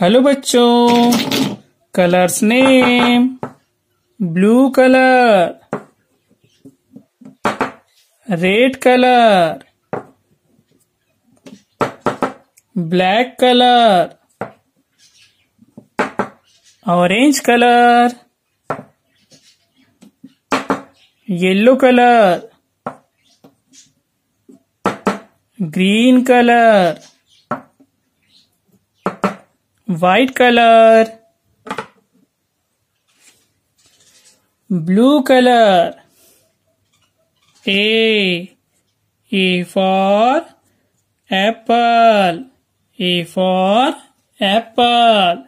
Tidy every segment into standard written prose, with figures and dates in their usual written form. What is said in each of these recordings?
Hello बच्चों, colours name blue colour, red colour, black colour, orange colour, yellow colour, green colour, white colour, blue colour. A for apple, A for apple, A for apple,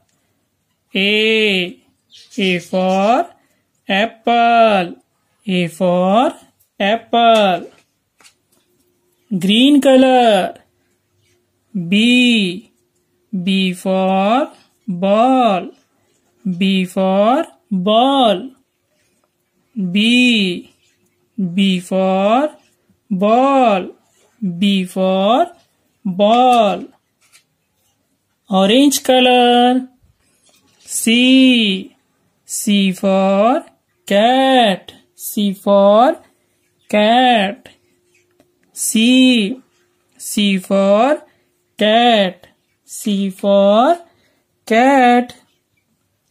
A for apple. Green color, B for ball, B for ball, B for ball, B for ball. Orange color, C for cat, C for cat, C for cat, C for cat.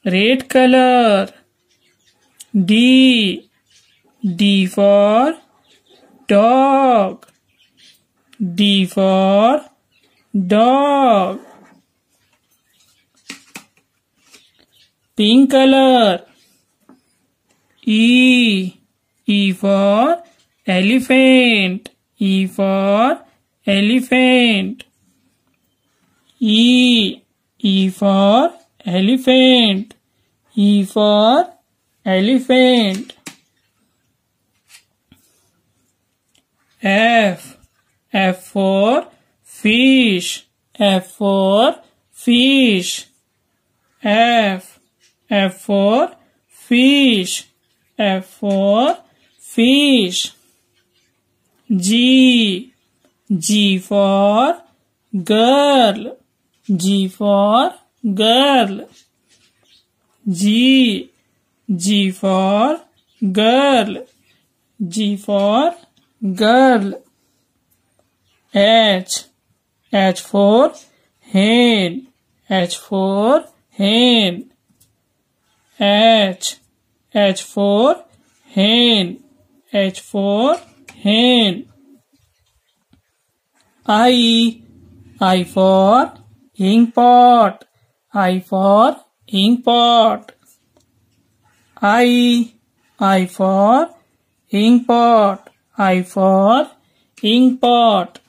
Red color, D for dog, D for dog. Pink color, E for elephant, E for elephant, E for elephant, E for elephant. F for fish, F for fish, F for fish, F for fish. G for girl, G for girl, G for girl, G for girl. H for hen, H for hen, H for hen, H for hen. I for ink pot, I for ink pot, I for ink pot, I for ink pot.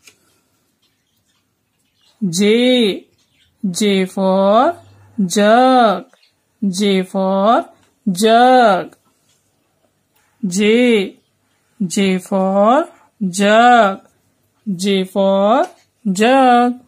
J for jug, J for jug, J for jug, J for jug.